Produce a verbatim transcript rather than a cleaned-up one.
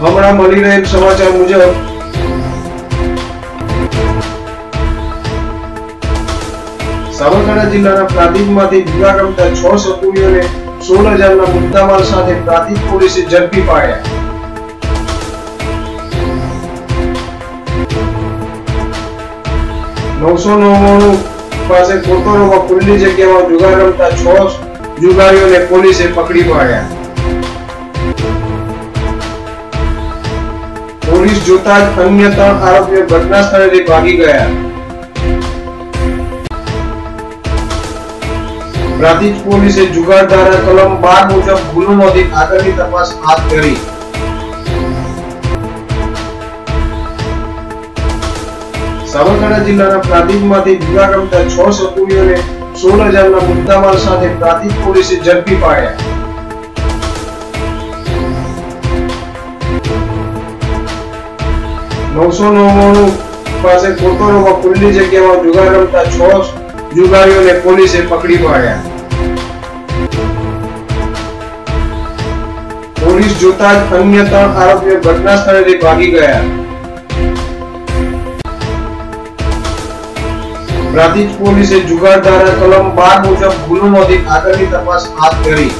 हमारा मळी रहेल समाचार मुजब साबरकांठा जिल्लाना प्रांतिकमांथी जुआ रमता छह सकुलियोने सोलह हज़ार ना मुद्दामाल साथे प्रांतिक पोलीसे झडपी पाड्या। नौ सौ नव्वाणु पासे कोटोरोमा खुल्ली जग्यामां जुगार रमता छह जुगारीओने पोलीसे पकडी पाड्या। पोलीस जोता ज अन्य त्रण आरोपीओ घटनास्थळेथी भागी गया। प्रांतिज पोलीसे जुगार धारा कलम बार मुजब गुनो नोंधी आगळनी तपास हाथ धरी। साबरकांठा जिल्लाना प्रांतिजमांथी जुगार रमता छह सकुलियोने सोलह हज़ार ना मुद्दामाल साथे प्रांतिज पोलीसे झडपी पाड्या। नौ सौ नव्वाणु पासे कोटोरोमा खुल्ली जग्यामां जुगार रमता छह जुगारीओने पोलीसे पकडी पाड्या। पोलीस जोता ज अन्य त्रण आरोपीओ घटनास्थळेथी भागी गया। प्रांतिज पोलीसे जुगार धारा कलम बार मुजब गुनो नोंधी આગળની તપાસ હાથ ધરી।